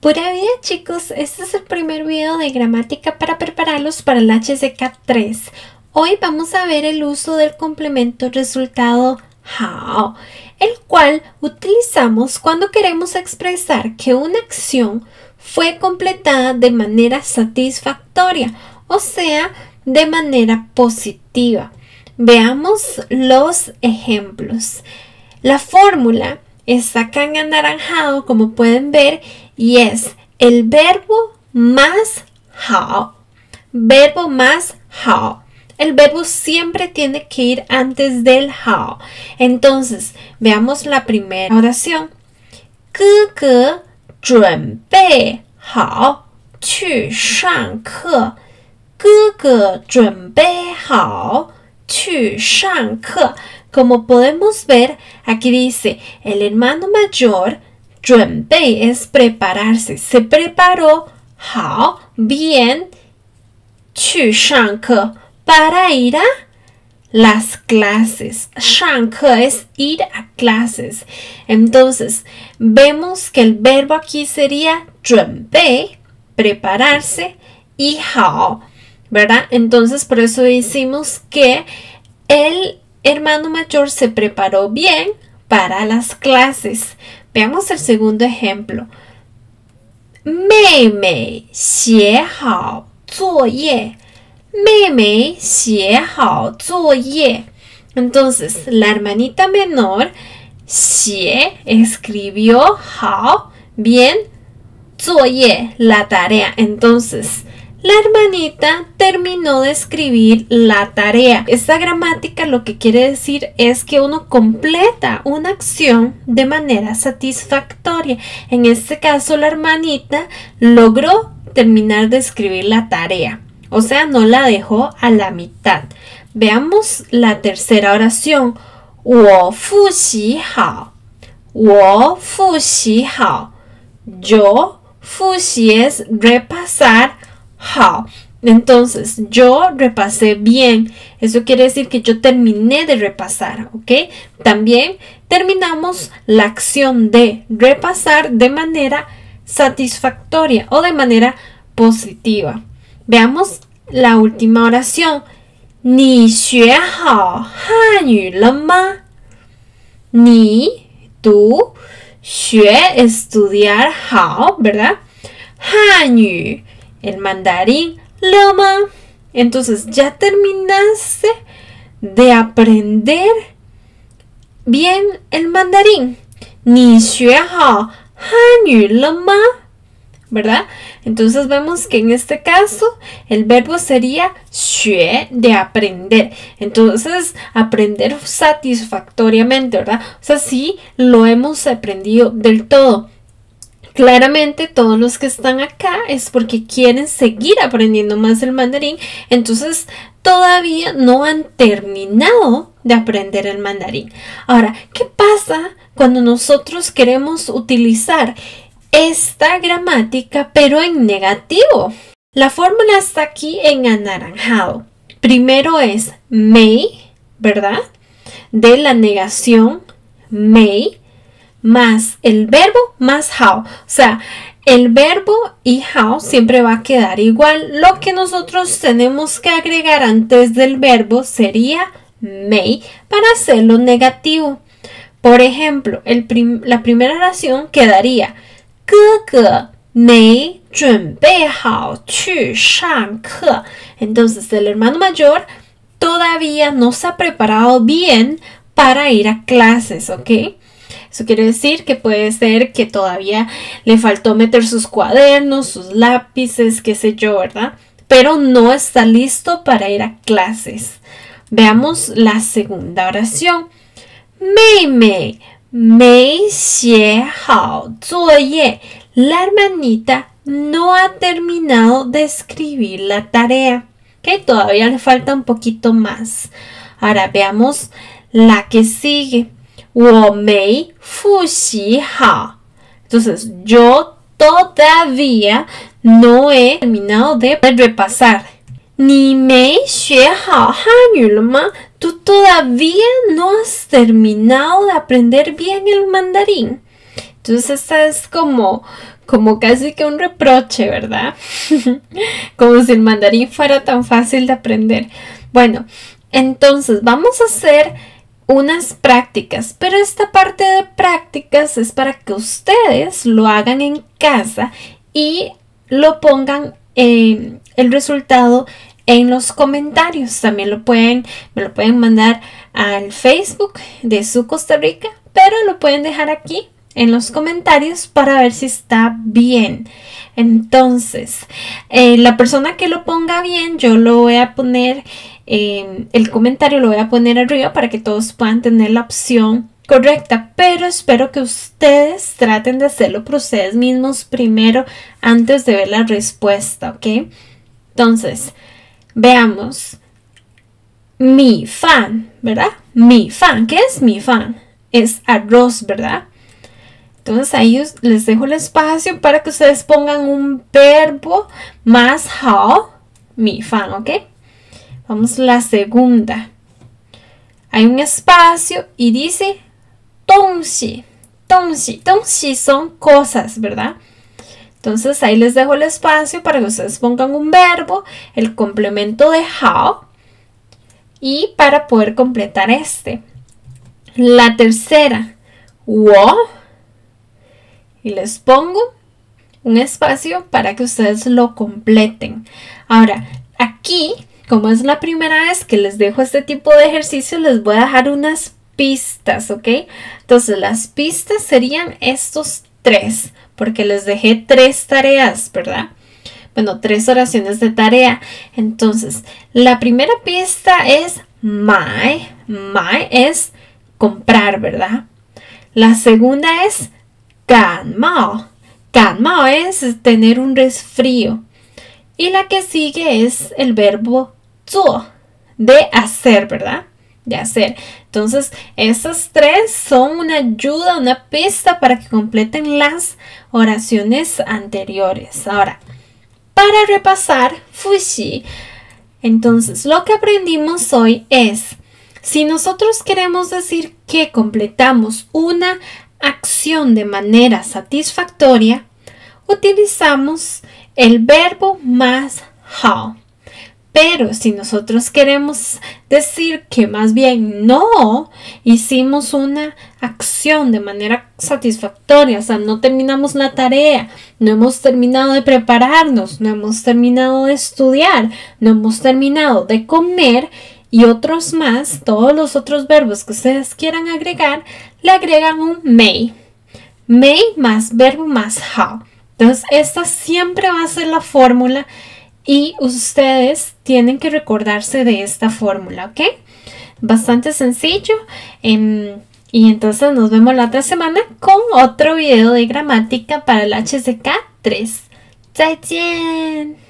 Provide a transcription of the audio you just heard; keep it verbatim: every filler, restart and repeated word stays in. Pura vida, chicos, este es el primer video de gramática para prepararlos para el H S K tres. Hoy vamos a ver el uso del complemento resultado how, el cual utilizamos cuando queremos expresar que una acción fue completada de manera satisfactoria, o sea, de manera positiva. Veamos los ejemplos. La fórmula está acá en anaranjado, como pueden ver, y es el verbo más how. Verbo más how. El verbo siempre tiene que ir antes del how. Entonces, veamos la primera oración. 哥哥准备好去上课。哥哥准备好去上课。 Como podemos ver, aquí dice el hermano mayor, 准备 es prepararse, se preparó, how, bien, 去上课 para ir a las clases. 上课 es ir a clases. Entonces, vemos que el verbo aquí sería 准备, prepararse, y how, ¿verdad? Entonces, por eso decimos que el hermano mayor se preparó bien para las clases. Veamos el segundo ejemplo. 妹妹写好作业。妹妹写好作业。Entonces, la hermanita menor, 写 escribió how, bien, 作业, la tarea. Entonces, la hermanita terminó de escribir la tarea. Esta gramática lo que quiere decir es que uno completa una acción de manera satisfactoria. En este caso, la hermanita logró terminar de escribir la tarea. O sea, no la dejó a la mitad. Veamos la tercera oración. 我复习好。我复习好。Yo, 复习 es repasar. How. Entonces, yo repasé bien. Eso quiere decir que yo terminé de repasar, ¿ok? También terminamos la acción de repasar de manera satisfactoria o de manera positiva. Veamos la última oración. 你学好汉语了吗? 你, tú, 学, estudiar, how, ¿verdad? 汉语. El mandarín, loma. Entonces, ya terminaste de aprender bien el mandarín. Ni xue hao han yu loma, ¿verdad? Entonces, vemos que en este caso el verbo sería xue, de aprender. Entonces, aprender satisfactoriamente, ¿verdad? O sea, sí lo hemos aprendido del todo. Claramente todos los que están acá es porque quieren seguir aprendiendo más el mandarín, entonces todavía no han terminado de aprender el mandarín. Ahora, ¿qué pasa cuando nosotros queremos utilizar esta gramática pero en negativo? La fórmula está aquí en anaranjado. Primero es may, ¿verdad? De la negación may, más el verbo más how. O sea, el verbo y how siempre va a quedar igual. Lo que nosotros tenemos que agregar antes del verbo sería may para hacerlo negativo. Por ejemplo, el prim la primera oración quedaría 哥哥没准备好去上课. Entonces, el hermano mayor todavía no se ha preparado bien para ir a clases, ¿ok? Eso quiere decir que puede ser que todavía le faltó meter sus cuadernos, sus lápices, qué sé yo, ¿verdad? Pero no está listo para ir a clases. Veamos la segunda oración. 妹妹没写好作业. La hermanita no ha terminado de escribir la tarea. Que todavía le falta un poquito más. Ahora veamos la que sigue. 我没复习好. Entonces, yo todavía no he terminado de repasar. 你没学好汉语了吗? Tú todavía no has terminado de aprender bien el mandarín. Entonces esta es como, como casi que un reproche, ¿verdad? Como si el mandarín fuera tan fácil de aprender. Bueno, entonces vamos a hacer unas prácticas, pero esta parte de prácticas es para que ustedes lo hagan en casa y lo pongan eh, el resultado en los comentarios. También lo pueden, me lo pueden mandar al Facebook de Su Costa Rica, pero lo pueden dejar aquí en los comentarios para ver si está bien. Entonces, eh, la persona que lo ponga bien, yo lo voy a poner, eh, el comentario lo voy a poner arriba para que todos puedan tener la opción correcta, pero espero que ustedes traten de hacerlo por ustedes mismos primero antes de ver la respuesta, ¿ok? Entonces, veamos. Mi fan, ¿verdad? Mi fan, ¿qué es mi fan? Es arroz, ¿verdad? Entonces ahí les dejo el espacio para que ustedes pongan un verbo más how, mi fan, ¿ok? Vamos a la segunda. Hay un espacio y dice tonshi. Tonshi. Tonshi son cosas, ¿verdad? Entonces ahí les dejo el espacio para que ustedes pongan un verbo, el complemento de how, y para poder completar este. La tercera, wo. Y les pongo un espacio para que ustedes lo completen. Ahora, aquí, como es la primera vez que les dejo este tipo de ejercicio, les voy a dejar unas pistas, ¿ok? Entonces, las pistas serían estos tres, porque les dejé tres tareas, ¿verdad? Bueno, tres oraciones de tarea. Entonces, la primera pista es my. My es comprar, ¿verdad? La segunda es Ganmao. Ganmao es tener un resfrío. Y la que sigue es el verbo zuo, de hacer, ¿verdad? De hacer. Entonces, esas tres son una ayuda, una pista para que completen las oraciones anteriores. Ahora, para repasar, fushi. Entonces, lo que aprendimos hoy es, si nosotros queremos decir que completamos una acción de manera satisfactoria, utilizamos el verbo más how. Pero si nosotros queremos decir que más bien no hicimos una acción de manera satisfactoria, o sea, no terminamos la tarea, no hemos terminado de prepararnos, no hemos terminado de estudiar, no hemos terminado de comer, y otros más, todos los otros verbos que ustedes quieran agregar, le agregan un may. May más verbo más how. Entonces, esta siempre va a ser la fórmula y ustedes tienen que recordarse de esta fórmula, ¿ok? Bastante sencillo. Eh, y entonces nos vemos la otra semana con otro video de gramática para el H S K tres. ¡Zaijian!